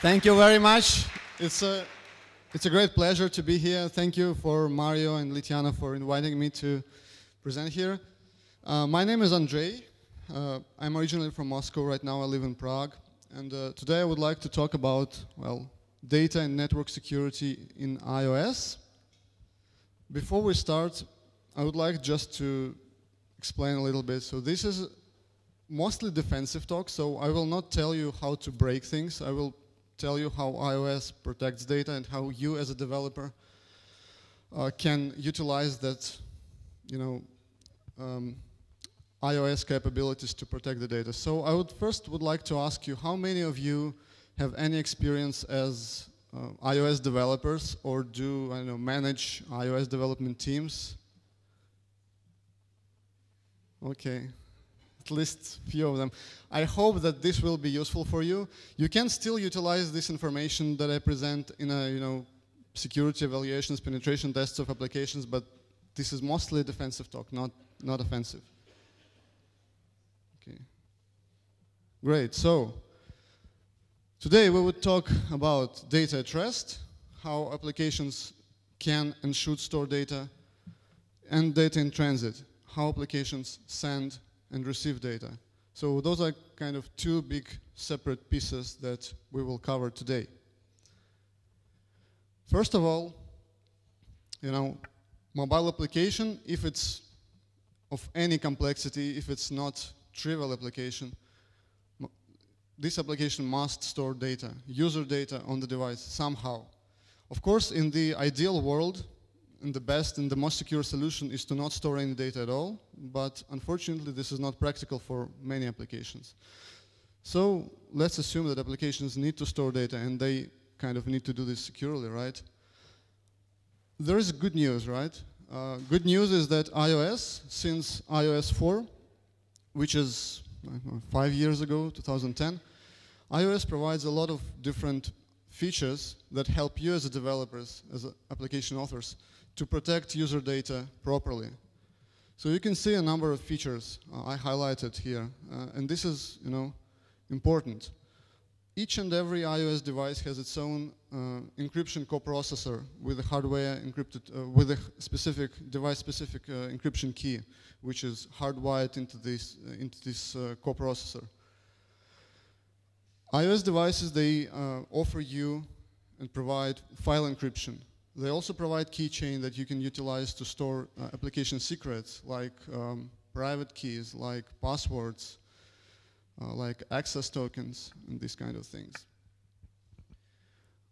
Thank you very much. It's a great pleasure to be here. Thank you for Mario and Litiana for inviting me to present here. My name is Andrei. I'm originally from Moscow. Right now I live in Prague. And today I would like to talk about, well, data and network security in iOS. Before we start, I would like just to explain a little bit. So this is mostly defensive talk, so I will not tell you how to break things. I will tell you how iOS protects data and how you as a developer can utilize that, you know, iOS capabilities to protect the data. So I would first would like to ask you, how many of you have any experience as iOS developers or do, I don't know, manage iOS development teams? Okay, at least a few of them. I hope that this will be useful for you. You can still utilize this information that I present in a, you know, security evaluations, penetration tests of applications, but this is mostly defensive talk, not offensive. Okay, great. So today we would talk about data at rest, how applications can and should store data, and data in transit, how applications send and receive data. So those are kind of two big separate pieces that we will cover today. First of all, you know, mobile application, if it's of any complexity, if it's not trivial application, this application must store data, user data on the device somehow. Of course, in the ideal world, in the best and the most secure solution is to not store any data at all, but unfortunately this is not practical for many applications. So let's assume that applications need to store data and they kind of need to do this securely, right? There is good news, right? Good news is that iOS, since iOS 4, which is 5 years ago, 2010, iOS provides a lot of different features that help you as a developers, as application authors, to protect user data properly. So you can see a number of features I highlighted here, and this is, you know, important. Each and every iOS device has its own encryption coprocessor with a hardware encrypted, with a specific device-specific encryption key, which is hardwired into this coprocessor. iOS devices, they offer you and provide file encryption. They also provide keychain that you can utilize to store application secrets like private keys, like passwords, like access tokens and these kind of things.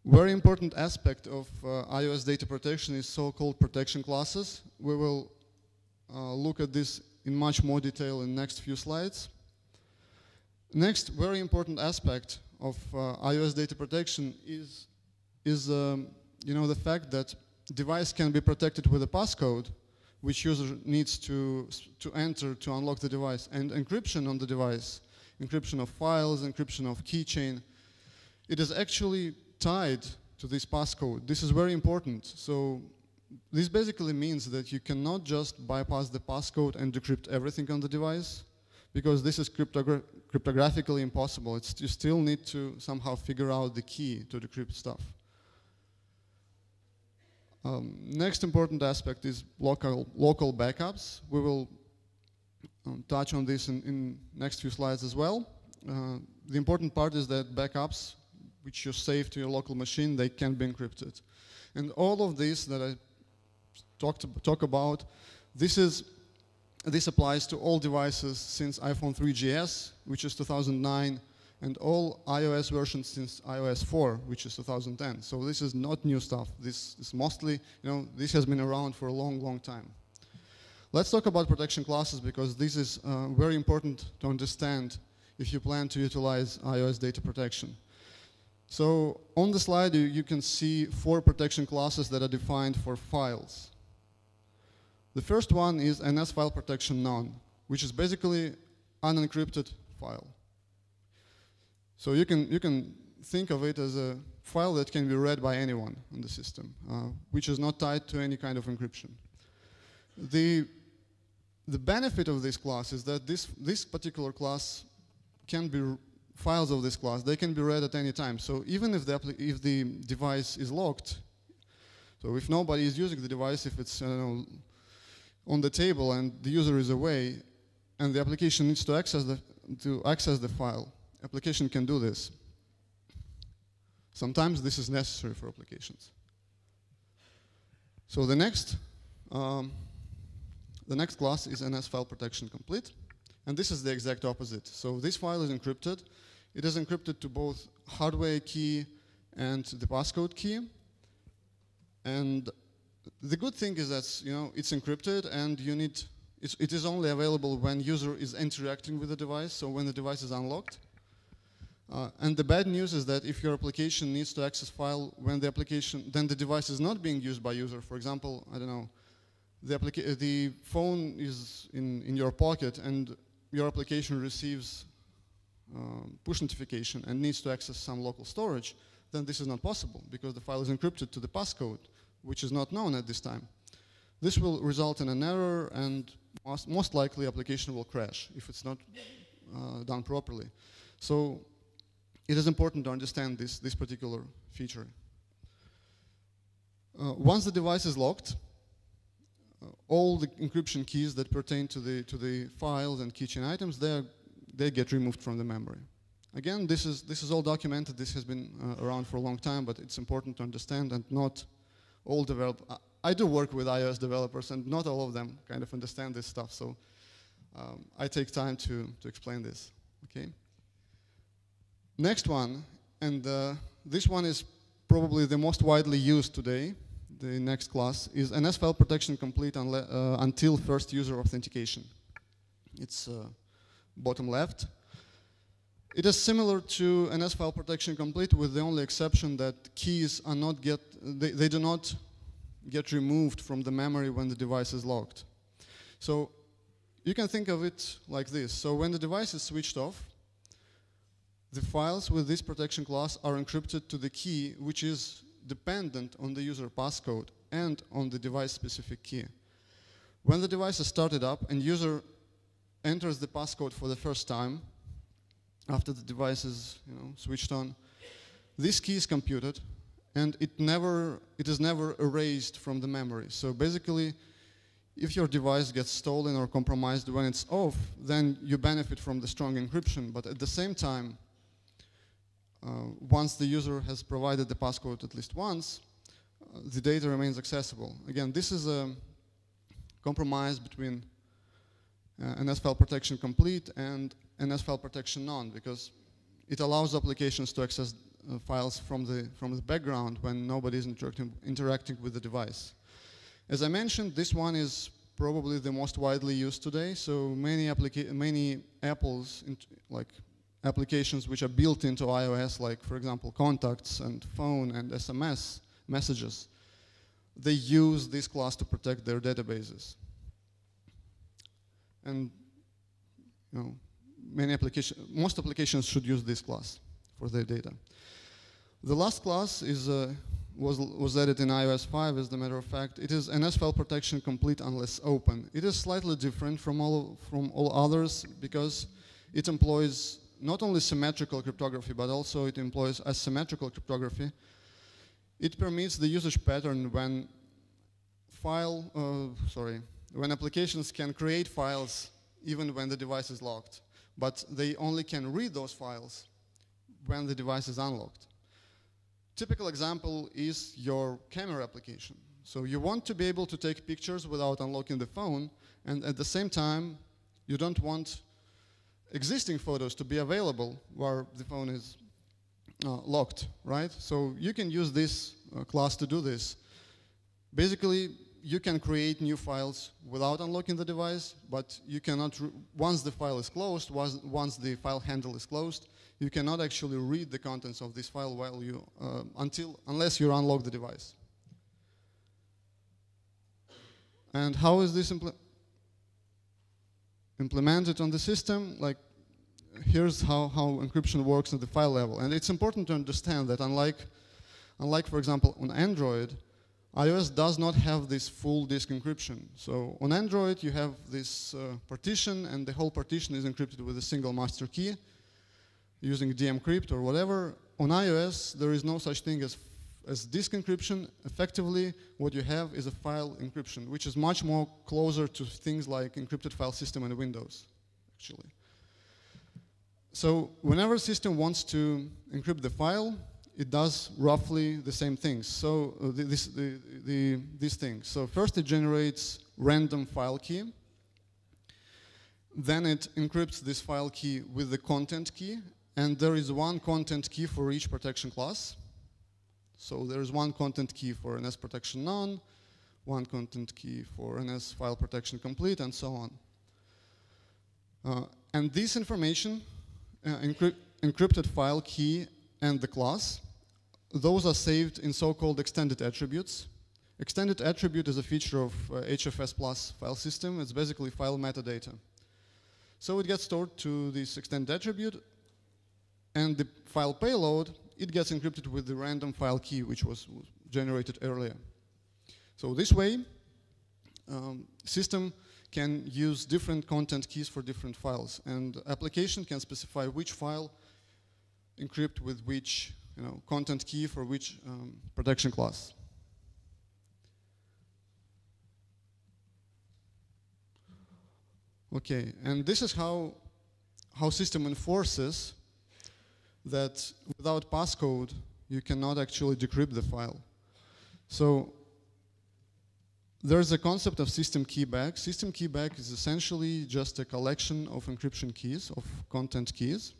Very important aspect of iOS data protection is so-called protection classes. We will look at this in much more detail in the next few slides. Next very important aspect of iOS data protection is you know, the fact that device can be protected with a passcode which user needs to enter to unlock the device, and encryption on the device, encryption of files, encryption of keychain, it is actually tied to this passcode. This is very important. So this basically means that you cannot just bypass the passcode and decrypt everything on the device, because this is cryptographically impossible. It's, you still need to somehow figure out the key to decrypt stuff. Next important aspect is local backups. We will touch on this in next few slides as well. The important part is that backups, which you save to your local machine, they can be encrypted. And all of this that I talk about, this applies to all devices since iPhone 3GS, which is 2009, and all iOS versions since iOS 4, which is 2010. So this is not new stuff. This is mostly, you know, this has been around for a long, long time. Let's talk about protection classes, because this is very important to understand if you plan to utilize iOS data protection. So on the slide you can see 4 protection classes that are defined for files. The first one is NSFileProtectionNone, which is basically unencrypted file. So you can think of it as a file that can be read by anyone in the system, which is not tied to any kind of encryption. The benefit of this class is that this particular class can be files of this class, they can be read at any time. So even if the device is locked, so if nobody is using the device, if it's on the table and the user is away, and the application needs to access the file, application can do this. Sometimes this is necessary for applications. So the next class is NSFileProtectionComplete, and this is the exact opposite. So this file is encrypted. It is encrypted to both hardware key and the passcode key. And the good thing is that it's encrypted, and it is only available when user is interacting with the device, so when the device is unlocked. And the bad news is that if your application needs to access file when the device is not being used by user. For example, I don't know, the phone is in your pocket and your application receives push notification and needs to access some local storage, then this is not possible because the file is encrypted to the passcode, which is not known at this time. This will result in an error, and most likely application will crash if it's not done properly. So it is important to understand this particular feature. Once the device is locked, all the encryption keys that pertain to the files and keychain items, they get removed from the memory. Again, this is all documented. This has been around for a long time, but it's important to understand, and not all I do work with iOS developers, and not all of them kind of understand this stuff. So I take time to explain this. Okay. Next one, and this one is probably the most widely used today, the next class, is NSFileProtectionComplete until first user authentication. It's bottom left. It is similar to NSFileProtectionComplete with the only exception that keys are not they do not get removed from the memory when the device is locked. So you can think of it like this. So when the device is switched off, the files with this protection class are encrypted to the key, which is dependent on the user passcode and on the device-specific key. When the device is started up and user enters the passcode for the first time, after the device is switched on, this key is computed, and it is never erased from the memory. So basically, if your device gets stolen or compromised when it's off, then you benefit from the strong encryption, but at the same time, once the user has provided the passcode at least once, the data remains accessible. Again, this is a compromise between NSFileProtectionComplete and NSFileProtectionNone, because it allows applications to access files from the background when nobody is interacting with the device. As I mentioned, this one is probably the most widely used today. So many applications which are built into iOS, like, for example, contacts and phone and SMS messages, they use this class to protect their databases. And most applications should use this class for their data. The last class is was added in iOS 5, as a matter of fact. It is NSFileProtectionCompleteUnlessOpen. It is slightly different from all others because it employs not only symmetrical cryptography, but also it employs asymmetrical cryptography. It permits the usage pattern when when applications can create files even when the device is locked, but they only can read those files when the device is unlocked. Typical example is your camera application. So you want to be able to take pictures without unlocking the phone, and at the same time, you don't want existing photos to be available where the phone is locked, right? So you can use this class to do this. Basically, you can create new files without unlocking the device, but you cannot, once the file is closed, once the file handle is closed, you cannot actually read the contents of this file while you, unless you unlock the device. And how is this implemented on the system? Like, here's how encryption works at the file level. And it's important to understand that unlike for example, on Android, iOS does not have this full disk encryption. So on Android, you have this partition, and the whole partition is encrypted with a single master key. using DMcrypt or whatever. On iOS, there is no such thing as disk encryption. Effectively, what you have is a file encryption, which is much more closer to things like encrypted file system and Windows, actually. So whenever a system wants to encrypt the file, it does roughly the same things. So these things. So first it generates random file key. Then it encrypts this file key with the content key, and there is one content key for each protection class. So there is one content key for NSFileProtectionNone, one content key for NSFileProtectionComplete, and so on. And this information, encrypted file key and the class, those are saved in so-called extended attributes. Extended attribute is a feature of HFS+ file system. It's basically file metadata. So it gets stored to this extended attribute, and the file payload, it gets encrypted with the random file key which was generated earlier. So this way, system can use different content keys for different files, and application can specify which file encrypt with which content key for which protection class. Okay, and this is how system enforces that without passcode you cannot actually decrypt the file. So there's a concept of system keyback. System keyback is essentially just a collection of encryption keys, of content keys,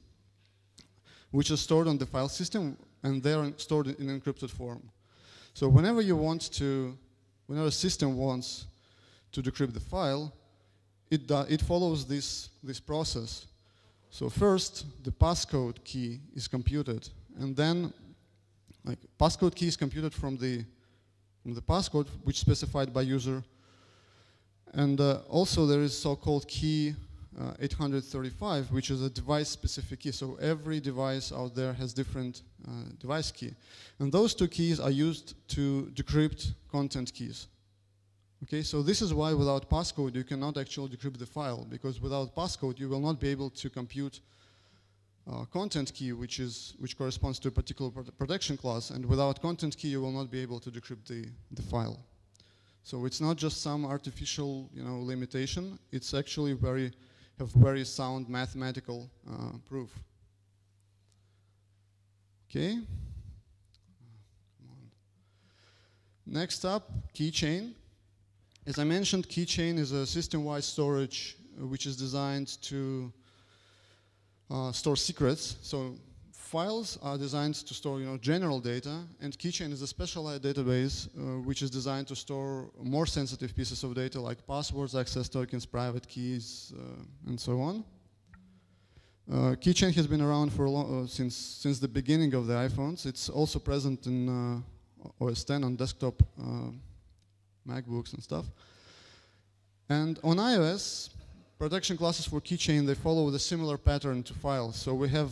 which are stored on the file system, and they are stored in encrypted form. So whenever a system wants to decrypt the file, it follows this process. So first, the passcode key is computed, and then passcode key is computed from the passcode which is specified by user, and also there is so-called key 835, which is a device-specific key. So every device out there has different device key, and those two keys are used to decrypt content keys. Okay, so this is why without passcode you cannot actually decrypt the file, because without passcode you will not be able to compute content key which corresponds to a particular protection class, and without content key you will not be able to decrypt the file. So it's not just some artificial limitation, it's actually very sound mathematical proof. Okay. Next up, keychain. As I mentioned, keychain is a system-wide storage which is designed to store secrets. So files are designed to store general data, and keychain is a specialized database which is designed to store more sensitive pieces of data like passwords, access tokens, private keys, and so on. Keychain has been around for since the beginning of the iPhones. It's also present in OS X on desktop MacBooks and stuff. And on iOS, protection classes for keychain, they follow the similar pattern to files. So we have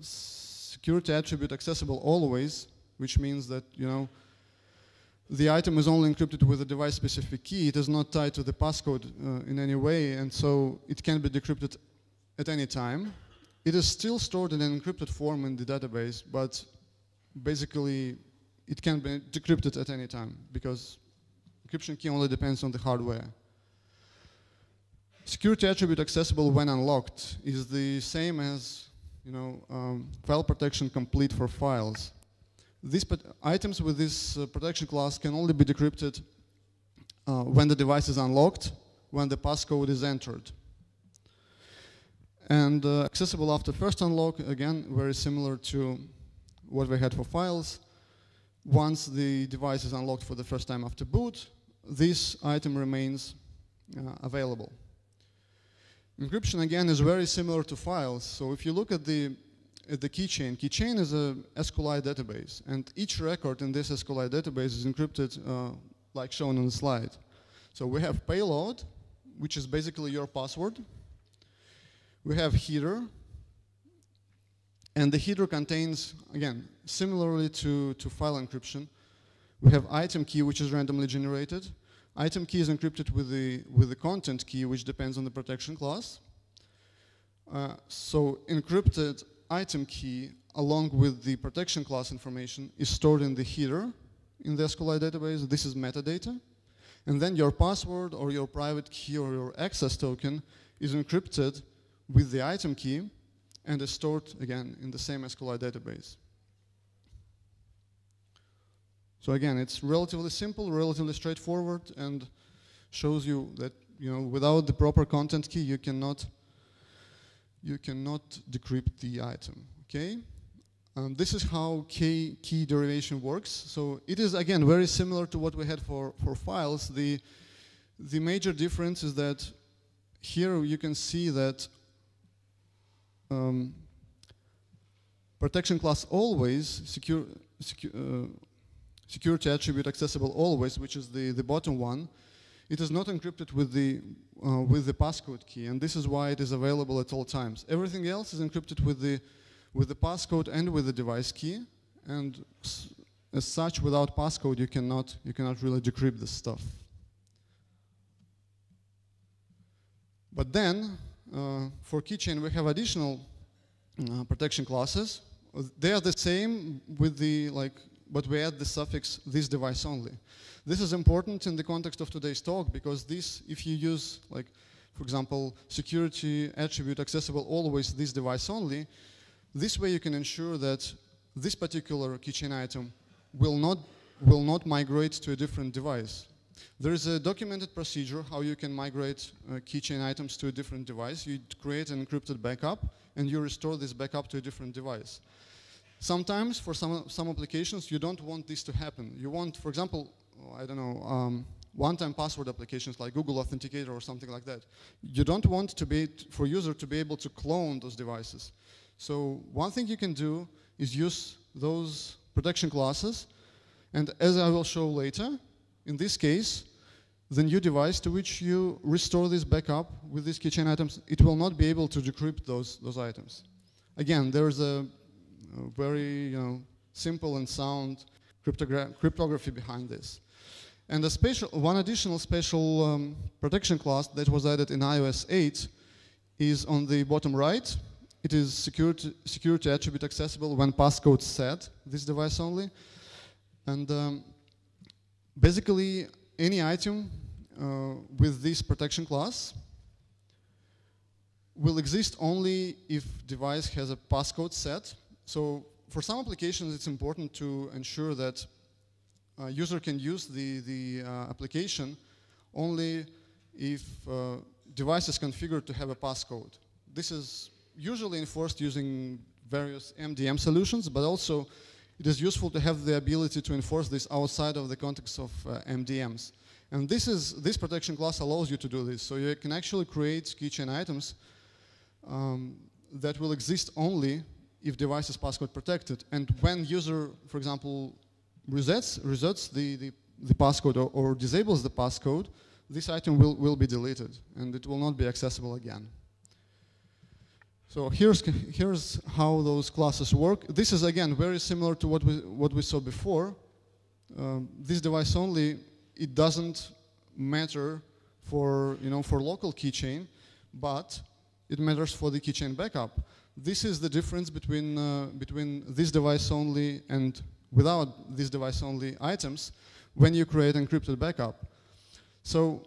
security attribute accessible always, which means that the item is only encrypted with a device-specific key. It is not tied to the passcode in any way, and so it can be decrypted at any time. It is still stored in an encrypted form in the database, but basically it can be decrypted at any time because encryption key only depends on the hardware. Security attribute accessible when unlocked is the same as file protection complete for files. These items with this protection class can only be decrypted when the device is unlocked, when the passcode is entered. And accessible after first unlock, again, very similar to what we had for files. Once the device is unlocked for the first time after boot, this item remains available. Encryption, again, is very similar to files. So if you look at the keychain is a SQLite database, and each record in this SQLite database is encrypted like shown on the slide. So we have payload, which is basically your password. We have header, and the header contains, again, similarly to file encryption, we have item key, which is randomly generated. Item key is encrypted with the content key, which depends on the protection class. So encrypted item key along with the protection class information is stored in the header in the SQLite database. This is metadata. And then your password or your private key or your access token is encrypted with the item key and is stored, again, in the same SQLite database. So again, it's relatively simple, relatively straightforward, and shows you that, you know, without the proper content key, you cannot decrypt the item, okay? This is how key derivation works. So it is, again, very similar to what we had for files. The major difference is that here you can see that protection class always, security attribute accessible always, which is the bottom one, it is not encrypted with the passcode key, and this is why it is available at all times. Everything else is encrypted with the passcode and with the device key, and as such, without passcode, you cannot really decrypt this stuff. But then, for keychain, we have additional protection classes. They are the same with the but we add the suffix "this device only." This is important in the context of today's talk because this, if you use, for example, security attribute accessible always "this device only," this way you can ensure that this particular keychain item will not migrate to a different device. There is a documented procedure how you can migrate keychain items to a different device. You create an encrypted backup and you restore this backup to a different device. Sometimes, for some applications, you don't want this to happen. You want, for example, I don't know, one-time password applications like Google Authenticator or something like that. You don't want for user to be able to clone those devices. So one thing you can do is use those protection classes, and as I will show later, in this case, the new device to which you restore this backup with these keychain items, it will not be able to decrypt those items. Again, there is a very simple and sound cryptography behind this. And one additional special protection class that was added in iOS 8 is on the bottom right. It is security attribute accessible when passcode set, "this device only." And basically any item with this protection class will exist only if device has a passcode set. So for some applications, it's important to ensure that a user can use the application only if device is configured to have a passcode. This is usually enforced using various MDM solutions, but also it is useful to have the ability to enforce this outside of the context of MDMs. And this protection class allows you to do this. So you can actually create keychain items that will exist only if device is passcode protected. And when user, for example, resets the passcode or disables the passcode, this item will be deleted and it will not be accessible again. So here's how those classes work. This is, again, very similar to what we saw before. This device only, it doesn't matter for local keychain, but it matters for the keychain backup. This is the difference between "this device only" and "without this device only" items when you create encrypted backup. So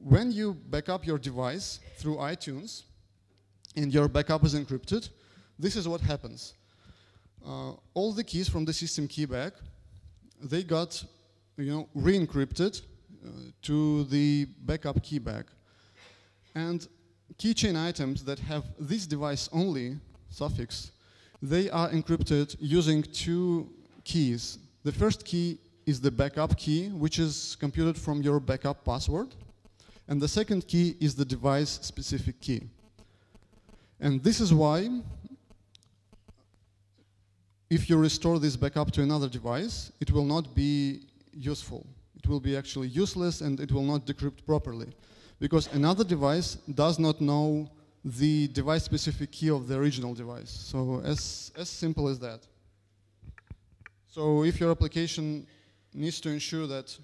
when you back up your device through iTunes and your backup is encrypted, this is what happens. All the keys from the system key back, they got re-encrypted to the backup key back. And keychain items that have "this device only" suffix, they are encrypted using two keys. The first key is the backup key, which is computed from your backup password. And the second key is the device-specific key. And this is why, if you restore this backup to another device, it will not be useful. It will be actually useless and it will not decrypt properly, because another device does not know the device-specific key of the original device. So as simple as that. So if your application needs to ensure that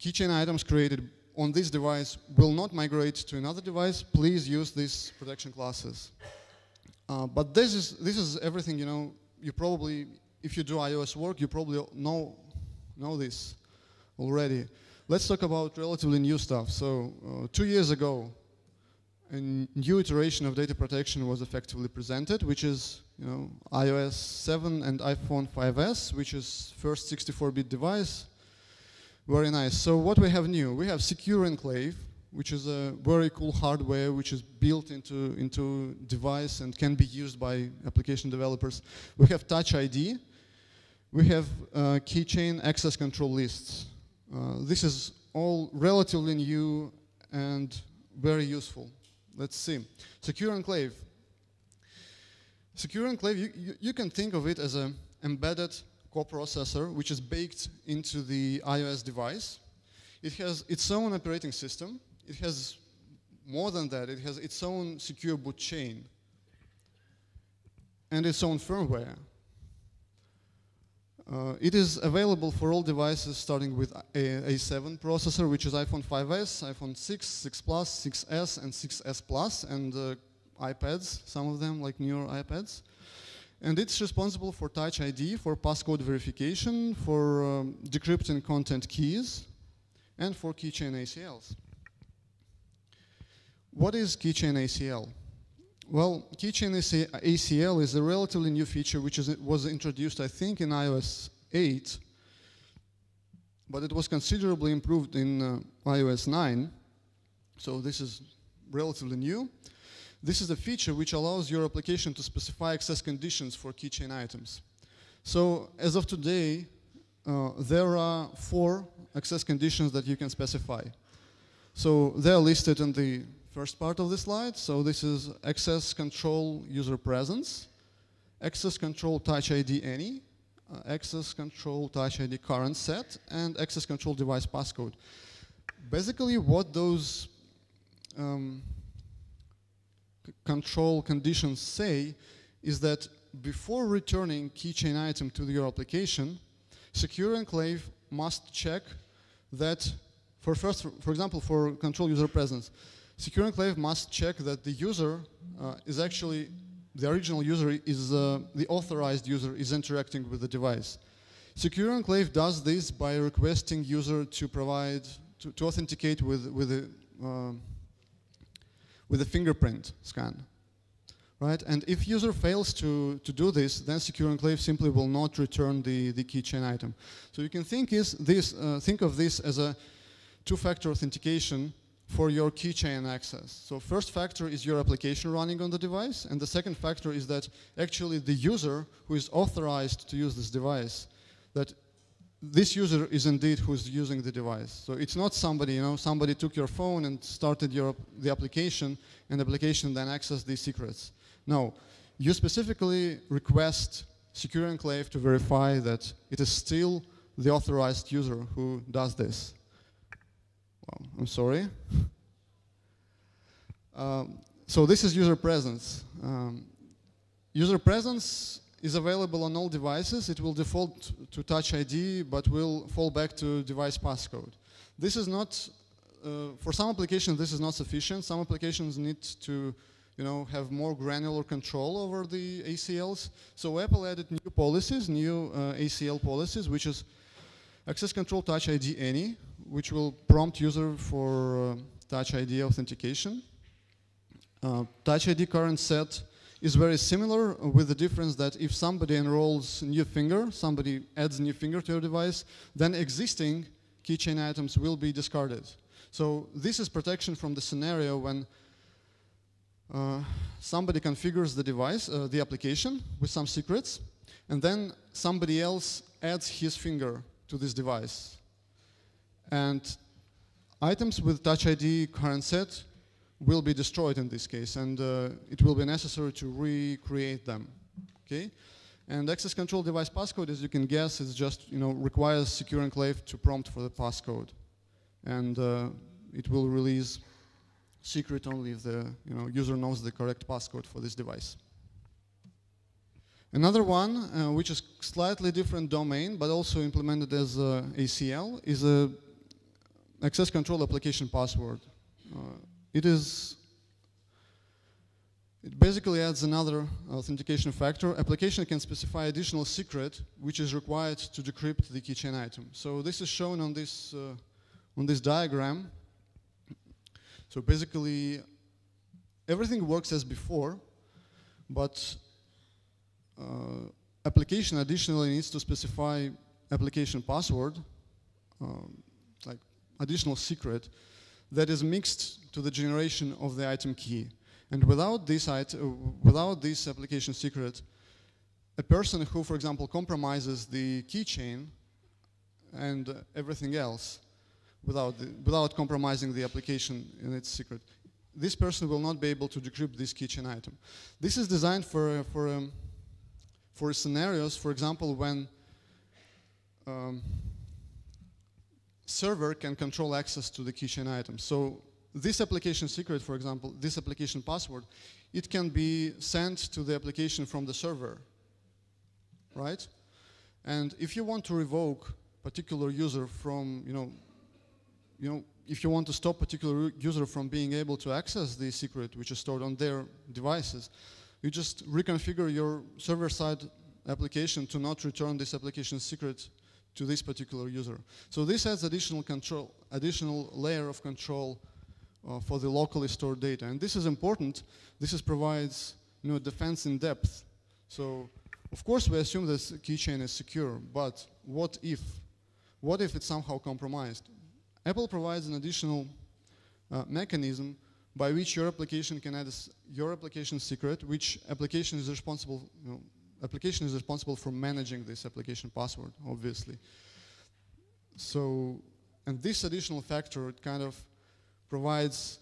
keychain items created on this device will not migrate to another device, please use these protection classes. But this is everything, you know. You probably, if you do iOS work, you probably know this already. Let's talk about relatively new stuff. So 2 years ago, a new iteration of data protection was effectively presented, which is, you know, iOS 7 and iPhone 5S, which is first 64-bit device. Very nice. So what we have new? We have Secure Enclave, which is a very cool hardware which is built into device and can be used by application developers. We have Touch ID. We have keychain access control lists. This is all relatively new and very useful. Let's see. Secure Enclave. Secure Enclave, you can think of it as an embedded coprocessor which is baked into the iOS device. It has its own operating system. It has more than that. It has its own secure boot chain and its own firmware. It is available for all devices starting with A7 processor, which is iPhone 5S, iPhone 6, 6 Plus, 6S, and 6S Plus, and iPads, some of them, like newer iPads. And it's responsible for Touch ID, for passcode verification, for decrypting content keys, and for keychain ACLs. What is keychain ACL? Well, keychain ACL is a relatively new feature which was introduced, I think, in iOS 8, but it was considerably improved in iOS 9, so this is relatively new. This is a feature which allows your application to specify access conditions for keychain items. So, as of today, there are 4 access conditions that you can specify. So, they're listed in the first part of the slide. So this is access control user presence, access control touch ID any, access control touch ID current set, and access control device passcode. Basically what those control conditions say is that before returning keychain item to your application, Secure Enclave must check that, for example, for control user presence, Secure Enclave must check that the user is actually, the original user is, the authorized user is interacting with the device. Secure Enclave does this by requesting user to provide, to authenticate with a fingerprint scan, right? And if user fails to do this, then Secure Enclave simply will not return the keychain item. So you can think of this as a two-factor authentication for your keychain access. So first factor is your application running on the device, and the second factor is that actually the user who is authorized to use this device, that this user is indeed who's using the device. So it's not somebody, you know, somebody took your phone and started the application, and the application then accessed these secrets. No, you specifically request Secure Enclave to verify that it is still the authorized user who does this. I'm sorry. So this is user presence. User presence is available on all devices. It will default to Touch ID, but will fall back to device passcode. This is not, for some applications, this is not sufficient. Some applications need to, you know, have more granular control over the ACLs. So Apple added new policies, new ACL policies, which is access control Touch ID any, which will prompt user for Touch ID authentication. Touch ID current set is very similar, with the difference that if somebody enrolls new finger, somebody adds new finger to your device, then existing keychain items will be discarded. So this is protection from the scenario when somebody configures the device, the application, with some secrets, and then somebody else adds his finger to this device. And items with Touch ID current set will be destroyed in this case, and it will be necessary to recreate them. Okay? And access control device passcode, as you can guess, is just, you know, requires Secure Enclave to prompt for the passcode, and it will release secret only if the, you know, user knows the correct passcode for this device. Another one, which is slightly different domain, but also implemented as ACL, is a access control application password. It is It basically adds another authentication factor. Application can specify additional secret which is required to decrypt the keychain item. So this is shown on this diagram. So basically, everything works as before, but application additionally needs to specify application password, like additional secret that is mixed to the generation of the item key. And without this, application secret, a person who, for example, compromises the keychain and everything else without compromising the application in its secret, this person will not be able to decrypt this keychain item. This is designed for scenarios, for example, when server can control access to the keychain item. So this application secret, for example, this application password, it can be sent to the application from the server, right? And if you want to revoke particular user from, if you want to stop particular user from being able to access the secret which is stored on their devices, you just reconfigure your server-side application to not return this application secret to this particular user. So this adds additional control, additional layer of control for the locally stored data. And this is important. This is provides defense in depth. So of course we assume this keychain is secure, but what if? What if it's somehow compromised? Apple provides an additional mechanism by which your application can add your application secret, which application is responsible, application is responsible for managing this application password, obviously. So, and this additional factor, it kind of provides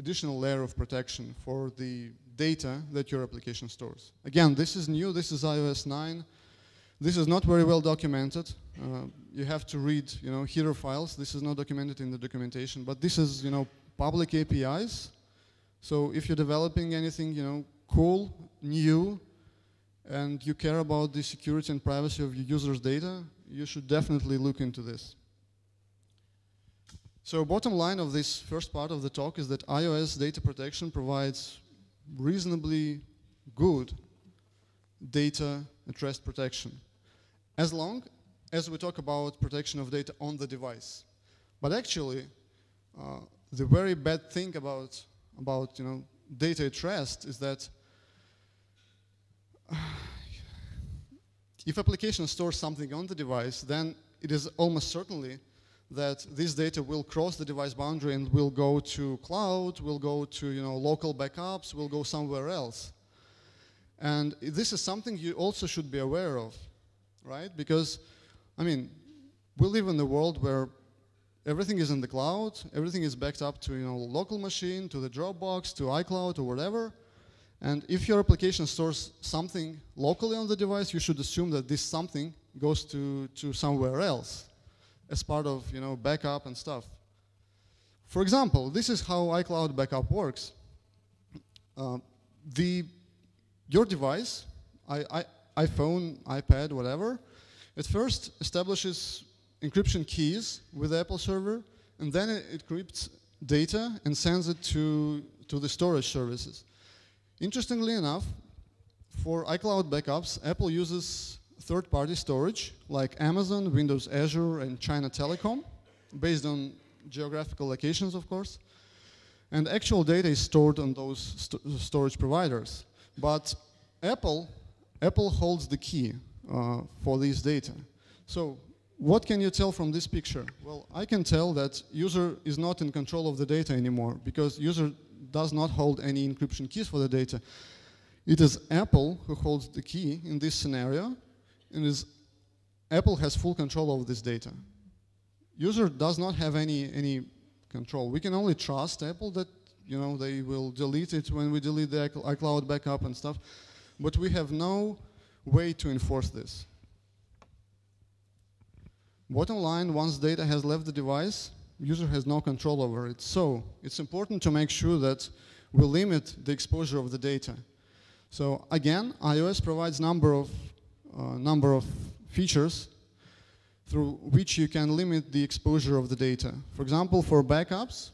additional layer of protection for the data that your application stores. Again, this is new, this is iOS 9. This is not very well documented. You have to read, header files. This is not documented in the documentation, but this is, public APIs. So if you're developing anything, cool, new, and you care about the security and privacy of your users' data, you should definitely look into this. So bottom line of this first part of the talk is that iOS data protection provides reasonably good data at rest protection, as long as we talk about protection of data on the device. But actually, the very bad thing about data at rest is that if application stores something on the device, then it is almost certainly that this data will cross the device boundary and will go to cloud, will go to local backups, will go somewhere else. And this is something you also should be aware of, right? Because, I mean, we live in a world where everything is in the cloud, everything is backed up to local machine, to the Dropbox, to iCloud, or whatever. And if your application stores something locally on the device, you should assume that this something goes to somewhere else as part of backup and stuff. For example, this is how iCloud backup works. Your device, iPhone, iPad, whatever, it first establishes encryption keys with the Apple server, and then it encrypts data and sends it to the storage services. Interestingly enough, for iCloud backups, Apple uses third-party storage like Amazon, Windows Azure, and China Telecom, based on geographical locations, of course. And actual data is stored on those storage providers. But Apple holds the key for these data. So what can you tell from this picture? Well, I can tell that user is not in control of the data anymore because user does not hold any encryption keys for the data. It is Apple who holds the key in this scenario, and Apple has full control over this data. User does not have any control. We can only trust Apple that they will delete it when we delete the iCloud backup and stuff, but we have no way to enforce this. Bottom line, once data has left the device, user has no control over it. So it's important to make sure that we limit the exposure of the data. So again, iOS provides number of features through which you can limit the exposure of the data. For example, for backups,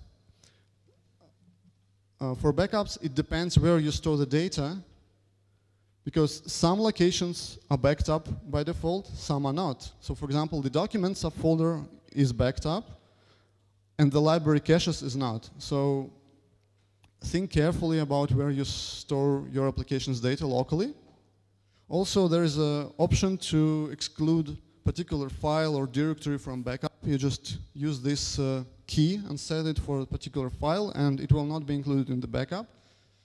For backups, it depends where you store the data, because some locations are backed up by default, some are not. So for example, the documents subfolder is backed up, and the library caches is not. So think carefully about where you store your application's data locally. Also, there is an option to exclude particular file or directory from backup. You just use this key and set it for a particular file, and it will not be included in the backup.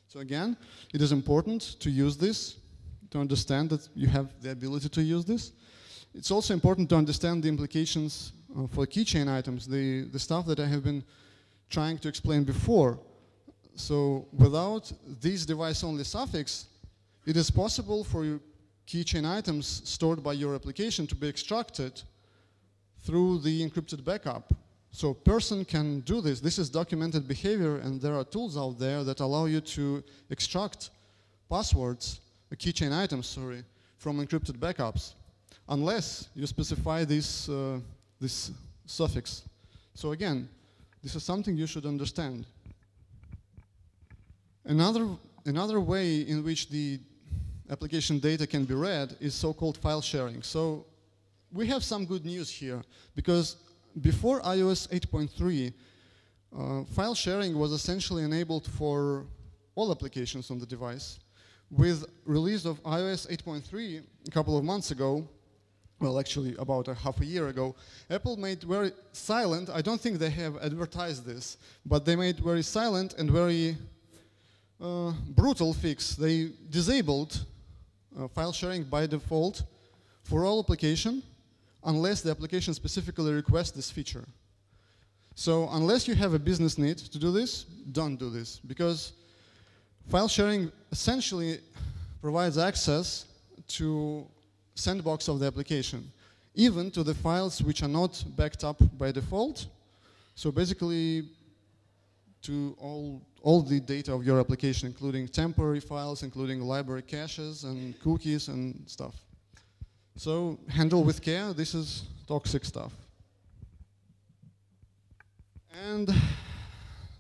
So again, it is important to use this, to understand that you have the ability to use this. It's also important to understand the implications for keychain items, the stuff that I have been trying to explain before. So without this device-only suffix, it is possible for your keychain items stored by your application to be extracted through the encrypted backup. So a person can do this. This is documented behavior, and there are tools out there that allow you to extract passwords, keychain items, sorry, from encrypted backups, unless you specify this, this suffix. So again, this is something you should understand. Another way in which the application data can be read is so-called file sharing. So we have some good news here, because before iOS 8.3, file sharing was essentially enabled for all applications on the device. With release of iOS 8.3 a couple of months ago, well, actually about half a year ago, Apple made very silent, I don't think they have advertised this, but they made very silent and very brutal fix. They disabled file sharing by default for all applications, unless the application specifically requests this feature. So unless you have a business need to do this, don't do this, because file sharing essentially provides access to sandbox of the application, even to the files which are not backed up by default. So basically to all the data of your application, including temporary files, including library caches and cookies and stuff. So handle with care, this is toxic stuff. And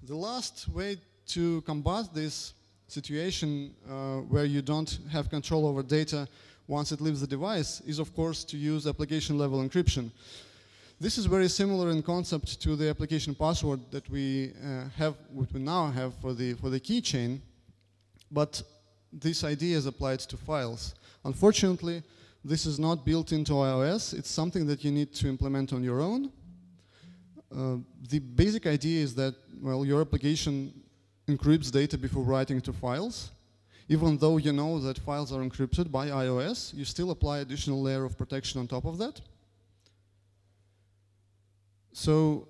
the last way to combat this situation where you don't have control over data once it leaves the device is, of course, to use application-level encryption. This is very similar in concept to the application password that we now have for the keychain, but this idea is applied to files. Unfortunately, this is not built into iOS. It's something that you need to implement on your own. The basic idea is that, well, your application encrypts data before writing to files. Even though you know that files are encrypted by iOS, you still apply additional layer of protection on top of that. So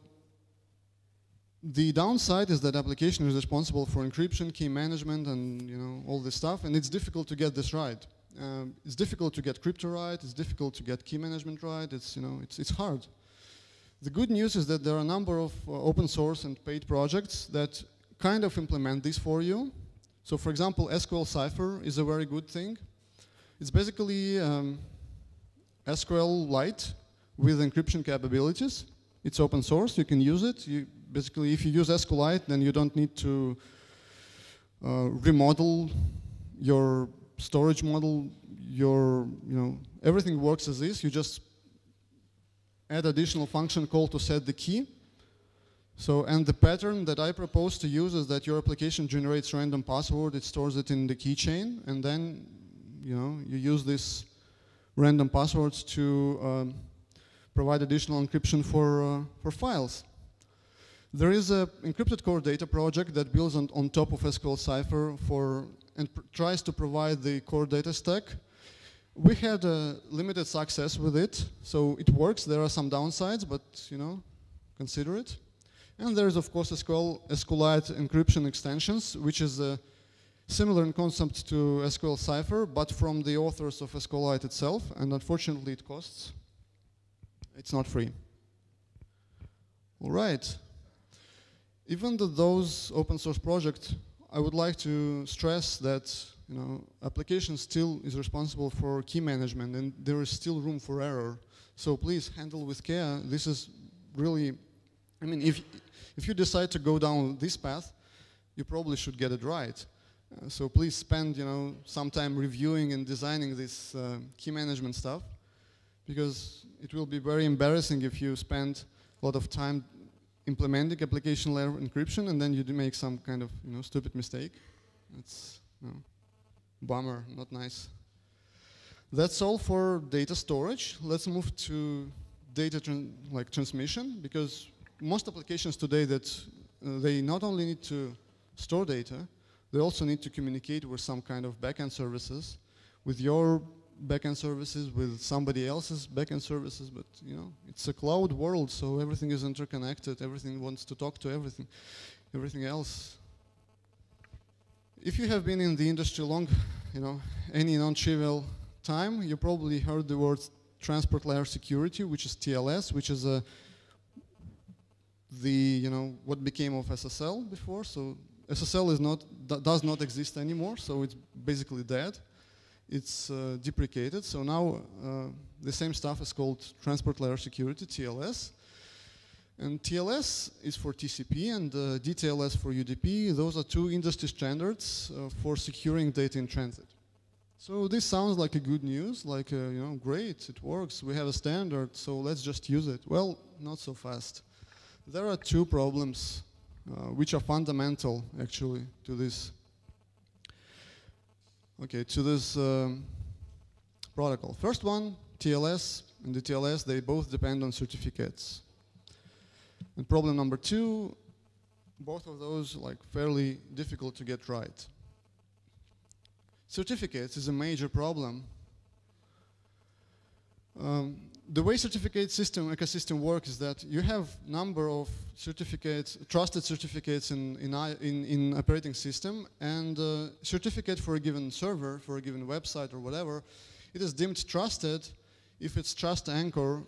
the downside is that application is responsible for encryption, key management, and all this stuff, and it's difficult to get this right. It's difficult to get crypto right, it's difficult to get key management right, it's hard. The good news is that there are a number of open source and paid projects that kind of implement this for you. So for example, SQL Cipher is a very good thing. It's basically SQLite with encryption capabilities. It's open source, you can use it. Basically, if you use SQLite, then you don't need to remodel your storage model, everything works as is. You just add additional function call to set the key. So, and the pattern that I propose to use is that your application generates random password, it stores it in the keychain, and then, you use this random passwords to provide additional encryption for files. There is a encrypted core data project that builds on top of SQL Cipher and tries to provide the core data stack. We had limited success with it, so it works. There are some downsides, but consider it. And there is, of course, SQLite encryption extensions, which is similar in concept to SQL Cipher, but from the authors of SQLite itself. And unfortunately, it costs. It's not free. All right. Even though those open source projects, I would like to stress that application still is responsible for key management, and there is still room for error. So please handle with care. This is really, if you decide to go down this path, you probably should get it right. So please spend, some time reviewing and designing this key management stuff, because it will be very embarrassing if you spend a lot of time implementing application layer encryption and then you do make some kind of stupid mistake. It's bummer, not nice. That's all for data storage. Let's move to data transmission, because most applications today that they not only need to store data, they also need to communicate with some kind of backend services, with your backend services, with somebody else's backend services, but it's a cloud world, so everything is interconnected, everything wants to talk to everything else. If you have been in the industry long, any non-trivial time, you probably heard the word transport layer security, which is TLS, which is what became of SSL before. So SSL is does not exist anymore, so it's basically dead. It's deprecated, so now the same stuff is called transport layer security, TLS. And TLS is for TCP and DTLS for UDP. Those are two industry standards for securing data in transit. So this sounds like a good news, like great, it works, we have a standard, so let's just use it. Well, not so fast. There are two problems which are fundamental actually to this. Okay, to this protocol. First one, TLS and DTLS, they both depend on certificates. And problem number two, both of those fairly difficult to get right. Certificates is a major problem. The way certificate ecosystem works is that you have number of certificates, trusted certificates in operating system, and certificate for a given server, for a given website or whatever, it is deemed trusted if its trust anchor,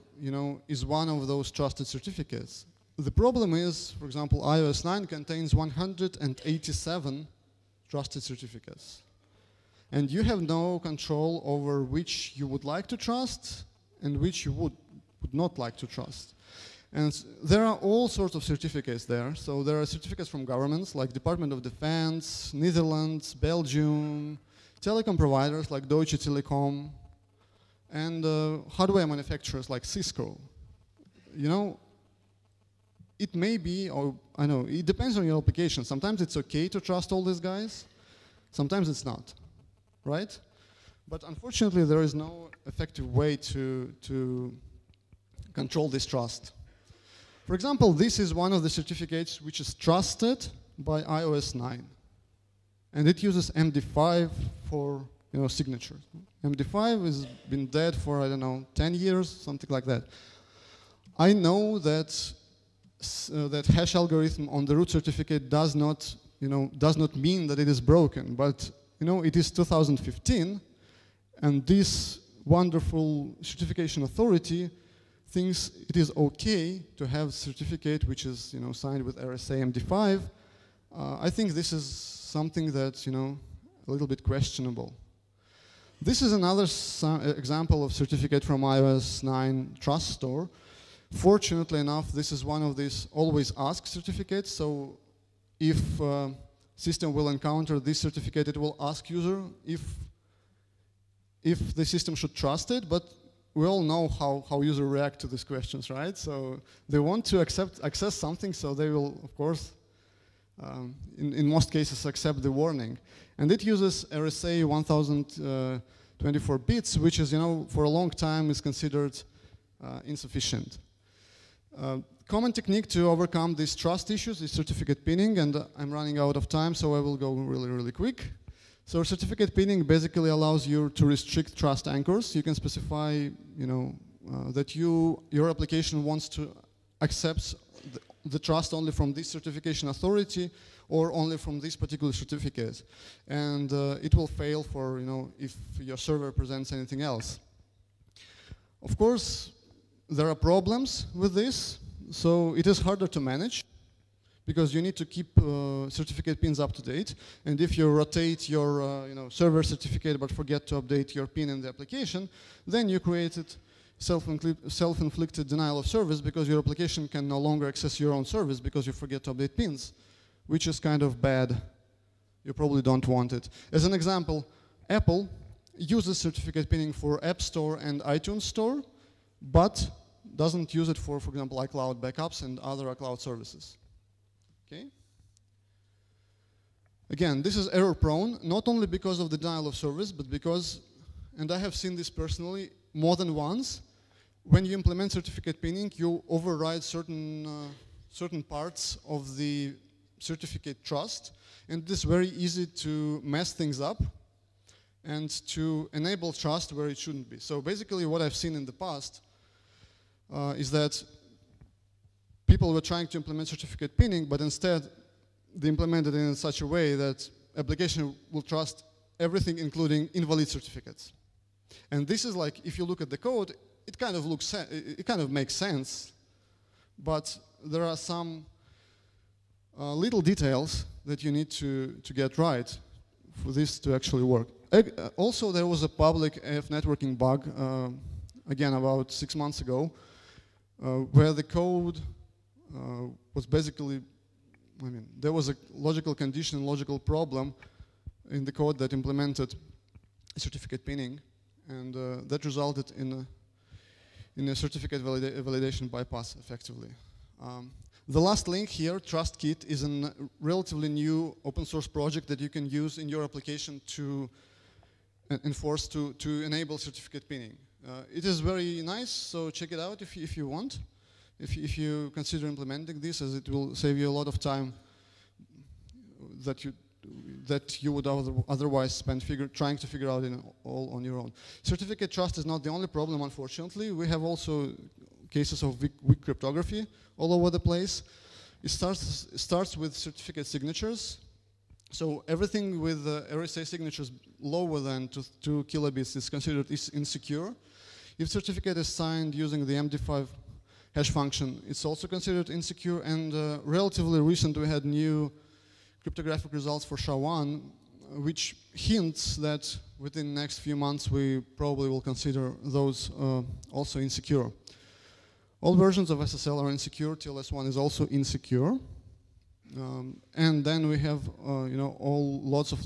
is one of those trusted certificates. The problem is, for example, iOS 9 contains 187 trusted certificates, and you have no control over which you would like to trust and which you would not like to trust. And there are all sorts of certificates there. So there are certificates from governments like Department of Defense, Netherlands, Belgium, telecom providers like Deutsche Telekom, and hardware manufacturers like Cisco. It may be, or I know, it depends on your application. Sometimes it's okay to trust all these guys, sometimes it's not, right? But unfortunately, there is no effective way to control this trust. For example, this is one of the certificates which is trusted by iOS 9. And it uses MD5 for signature. MD5 has been dead for, 10 years, something like that. I know that hash algorithm on the root certificate does not mean that it is broken, but it is 2015. And this wonderful certification authority thinks it is okay to have a certificate which is signed with RSA MD5. I think this is something that's a little bit questionable. This is another example of certificate from iOS 9 Trust Store. Fortunately enough, this is one of these always ask certificates. So if system will encounter this certificate, it will ask user if the system should trust it, but we all know how users react to these questions, right? So they want to access something, so they will, of course, in most cases, accept the warning. And it uses RSA 1024 bits, which is, for a long time is considered insufficient. Common technique to overcome these trust issues is certificate pinning, and I'm running out of time, so I will go really, really quick. So certificate pinning basically allows you to restrict trust anchors. You can specify, that your application wants to accept the trust only from this certification authority or only from this particular certificate. And it will fail for, if your server presents anything else. Of course, there are problems with this, so it is harder to manage, because you need to keep certificate pins up to date. And if you rotate your server certificate but forget to update your pin in the application, then you created self-inflicted denial of service, because your application can no longer access your own service because you forget to update pins. which is kind of bad. You probably don't want it. As an example, Apple uses certificate pinning for App Store and iTunes Store, but doesn't use it for example, iCloud backups and other iCloud services. Okay? Again, this is error-prone, not only because of the denial of service, but because, and I have seen this personally more than once, when you implement certificate pinning, you override certain parts of the certificate trust, and it's very easy to mess things up and to enable trust where it shouldn't be. So basically what I've seen in the past is that people were trying to implement certificate pinning, but instead they implemented it in such a way that application will trust everything, including invalid certificates. And this is like, if you look at the code, it kind of looks, it kind of makes sense, but there are some little details that you need to get right for this to actually work. Also, there was a public AF networking bug, again, about 6 months ago, where the code was basically, I mean, there was a logical condition, logical problem in the code that implemented certificate pinning, and that resulted in a certificate validation bypass, effectively. The last link here, TrustKit, is a relatively new open source project that you can use in your application to enforce, to enable certificate pinning. It is very nice, so check it out if you want, if you consider implementing this, as it will save you a lot of time that you would otherwise spend trying to figure out all on your own. Certificate trust is not the only problem, unfortunately. We have also cases of weak cryptography all over the place. It starts with certificate signatures. So everything with RSA signatures lower than 2 kilobits is considered insecure. If certificate is signed using the MD5 hash function, it's also considered insecure. And relatively recent, we had new cryptographic results for SHA-1, which hints that within the next few months, we probably will consider those also insecure. All versions of SSL are insecure. TLS1 is also insecure. And then we have, you know, all lots of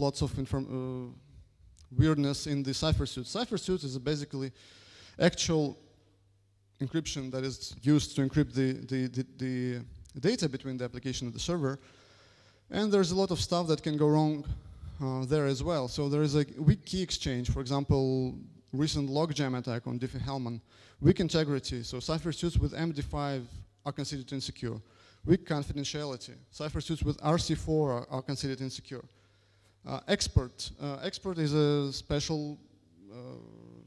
weirdness in the ciphersuit. Ciphersuit is basically actual encryption that is used to encrypt the data between the application and the server. And there's a lot of stuff that can go wrong there as well. So there is a weak key exchange, for example, recent logjam attack on Diffie-Hellman, weak integrity, so ciphersuits with MD5 are considered insecure. Weak confidentiality, ciphersuits with RC4 are considered insecure. Expert is a special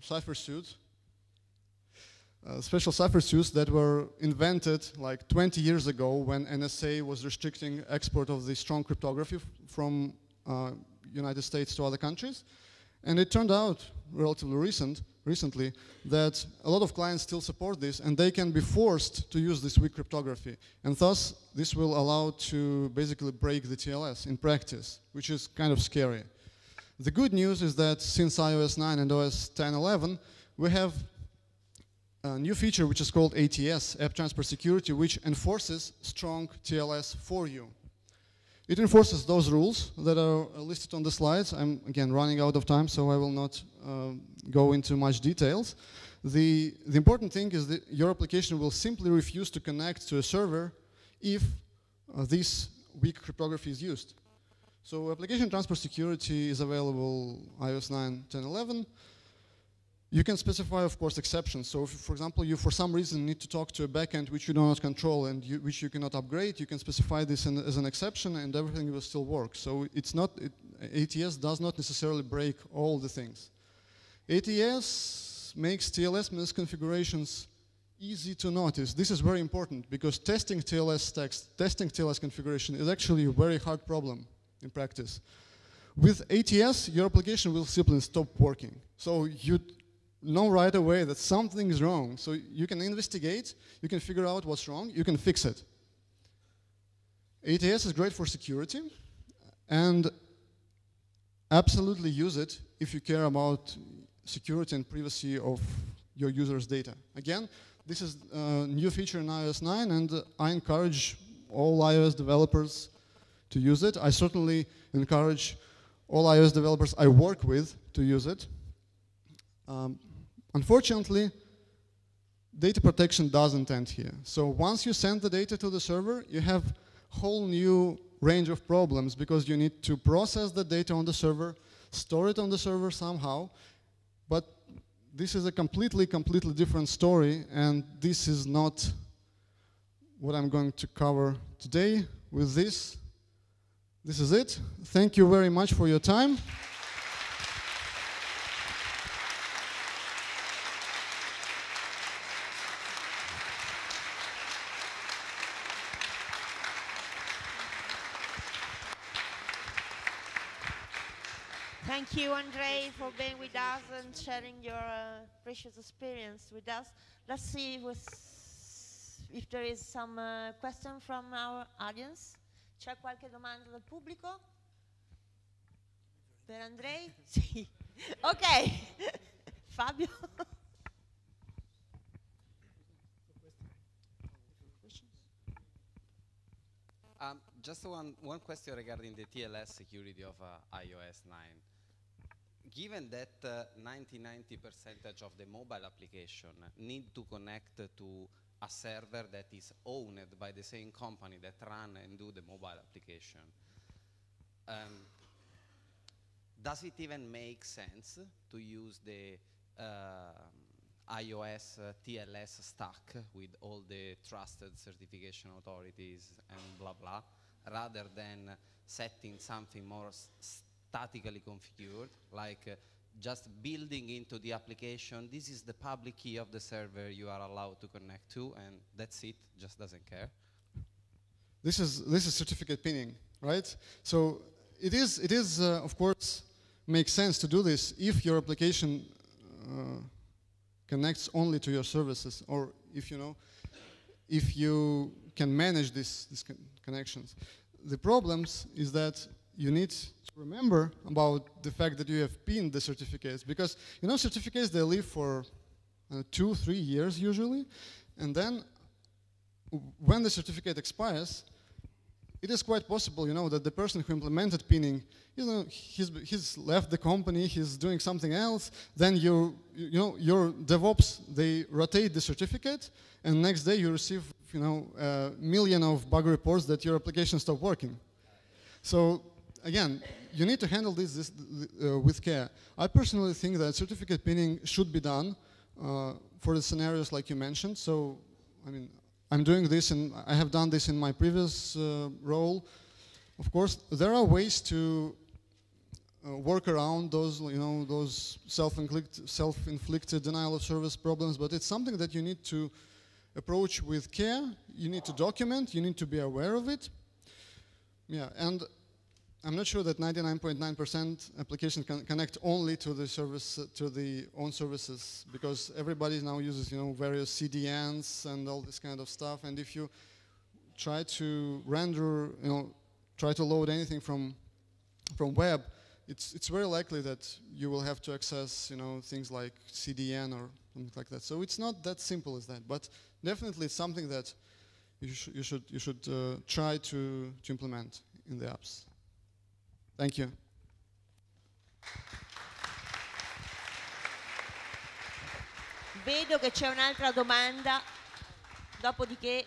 ciphersuit, special ciphersuits that were invented like 20 years ago when NSA was restricting export of the strong cryptography from United States to other countries. And it turned out, relatively recently, that a lot of clients still support this, and they can be forced to use this weak cryptography. And thus, this will allow to basically break the TLS in practice, which is kind of scary. The good news is that since iOS 9 and OS 10, 11, we have a new feature which is called ATS, App Transport Security, which enforces strong TLS for you. It enforces those rules that are listed on the slides. I'm, again, running out of time, so I will not go into much details. The important thing is that your application will simply refuse to connect to a server if this weak cryptography is used. So application transport security is available iOS 9, 10, 11. You can specify, of course, exceptions. So if, for example, you for some reason need to talk to a backend which you do not control and which you cannot upgrade, you can specify this as an exception and everything will still work. So it's not, ATS does not necessarily break all the things. ATS makes TLS misconfigurations easy to notice. This is very important because testing TLS stacks, testing TLS configuration is actually a very hard problem in practice. With ATS, your application will simply stop working. So you know right away that something is wrong. So you can investigate, you can figure out what's wrong, you can fix it. ATS is great for security, and absolutely use it if you care about security and privacy of your users' data. Again, this is a new feature in iOS 9, and I encourage all iOS developers to use it. I certainly encourage all iOS developers I work with to use it. Unfortunately, data protection doesn't end here. So once you send the data to the server, you have a whole new range of problems because you need to process the data on the server, store it on the server somehow, but this is a completely different story, and this is not what I'm going to cover today. With this, this is it. Thank you very much for your time. Thank you, Andrei, for being with us and sharing your precious experience with us. Let's see if there is some question from our audience. C'è qualche domanda dal pubblico? Per Andrei? Sì. Ok. Fabio? Just one question regarding the TLS security of iOS 9. Given that 90% of the mobile application need to connect to a server that is owned by the same company that run and do the mobile application, does it even make sense to use the iOS TLS stack with all the trusted certification authorities and blah blah, rather than setting something more statically configured, like just building into the application, this is the public key of the server you are allowed to connect to, and that's it, just doesn't care? This is certificate pinning, right? So it is of course makes sense to do this if your application connects only to your services, or if you can manage these connections. The problem is that you need to remember about the fact that you have pinned the certificates, because certificates, they live for 2-3 years usually, and then when the certificate expires, it is quite possible that the person who implemented pinning, he's left the company, he's doing something else, then your DevOps, they rotate the certificate, and next day you receive a million of bug reports that your application stopped working. So again, you need to handle this with care. I personally think that certificate pinning should be done for the scenarios like you mentioned. So I mean, I'm doing this, and I have done this in my previous role. Of course, there are ways to work around those, those self-inflicted denial of service problems. But it's something that you need to approach with care. You need to document. You need to be aware of it. Yeah, and I'm not sure that 99.9% applications can connect only to the service, to the own services, because everybody now uses, various CDNs and all this kind of stuff. And if you try to render, try to load anything from web, it's very likely that you will have to access, things like CDN or something like that. So it's not that simple as that, but definitely it's something that you should try to implement in the apps. Thank you. Vedo che c'è un'altra domanda, dopodiché.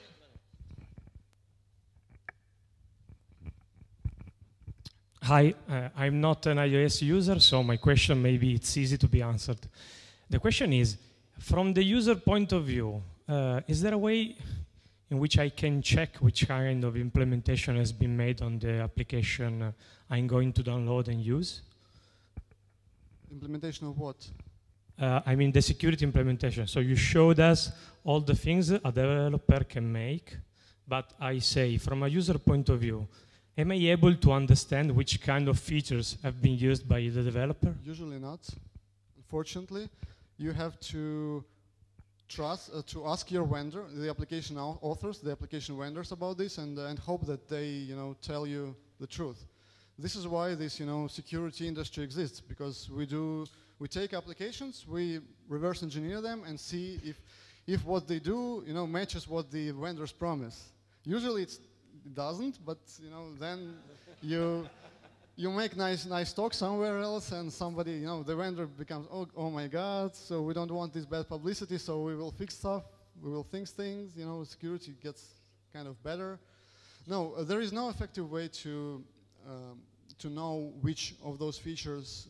Hi, I'm not an iOS user, so my question, maybe it's easy to be answered. The question is, from the user point of view, is there a way in which I can check which kind of implementation has been made on the application I'm going to download and use? Implementation of what? I mean the security implementation. So you showed us all the things a developer can make, but I say, from a user point of view, am I able to understand which kind of features have been used by the developer? Usually not. Unfortunately, you have to ask your vendor, the application authors, the application vendors about this, and hope that they, tell you the truth. This is why this, security industry exists, because we take applications, we reverse engineer them, and see if what they do, matches what the vendors promise. Usually, it's it doesn't, but you know, then you make nice talk somewhere else, and somebody, you know, the vendor becomes, oh my god, so we don't want this bad publicity, so we will fix stuff, we will fix things, you know, security gets kind of better. No, there is no effective way to know which of those features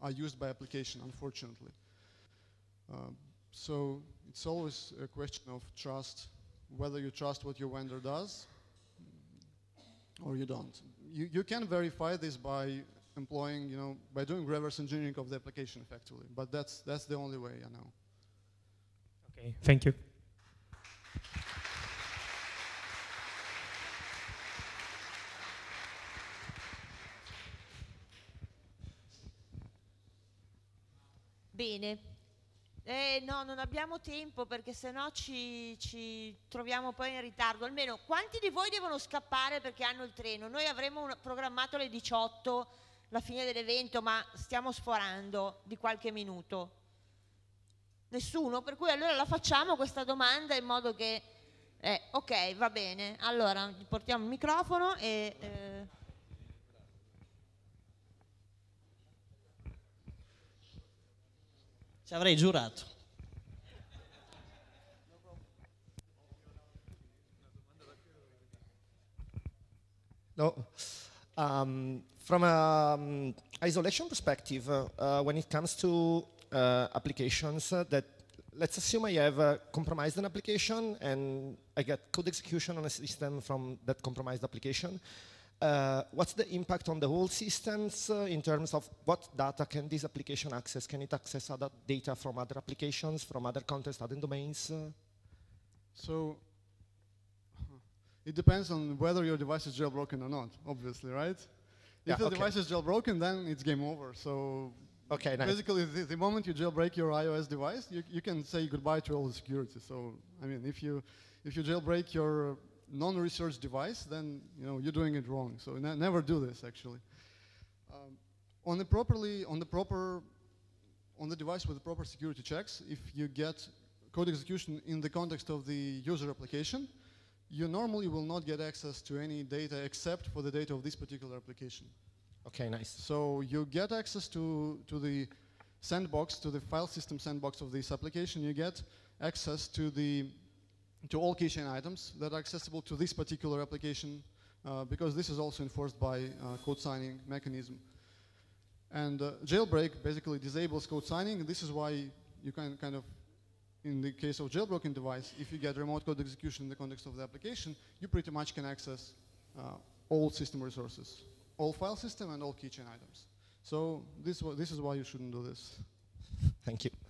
are used by application, unfortunately. So it's always a question of trust, whether you trust what your vendor does or you don't. You can verify this by employing, you know, by doing reverse engineering of the application effectively, but that's the only way I know. Okay, thank you. Bene. No, non abbiamo tempo perché sennò ci troviamo poi in ritardo. Almeno quanti di voi devono scappare perché hanno il treno? Noi avremmo programmato alle 18 la fine dell'evento, ma stiamo sforando di qualche minuto. Nessuno? Per cui allora la facciamo questa domanda in modo che... ok, va bene. Allora, gli portiamo il microfono e... Ci avrei giurato. No. From an isolation perspective, when it comes to applications that, let's assume I have compromised an application and I get code execution on a system from that compromised application, what's the impact on the whole systems in terms of what data can this application access? Can it access other data from other applications, from other contexts, other domains? So it depends on whether your device is jailbroken or not, obviously, right? Yeah, if the device is jailbroken, then it's game over. So basically, nice. The moment you jailbreak your iOS device, you can say goodbye to all the security. So I mean, if you jailbreak your non-research device, then you know you're doing it wrong. So never do this. Actually, on the device with the proper security checks, if you get code execution in the context of the user application, you normally will not get access to any data except for the data of this particular application. Okay, nice. So you get access to the sandbox, to the file system sandbox of this application. You get access to all keychain items that are accessible to this particular application, because this is also enforced by code signing mechanism. And jailbreak basically disables code signing, and this is why you can kind of, in the case of jailbroken device, if you get remote code execution in the context of the application, you pretty much can access all system resources, all file system and all keychain items. So this is why you shouldn't do this. Thank you.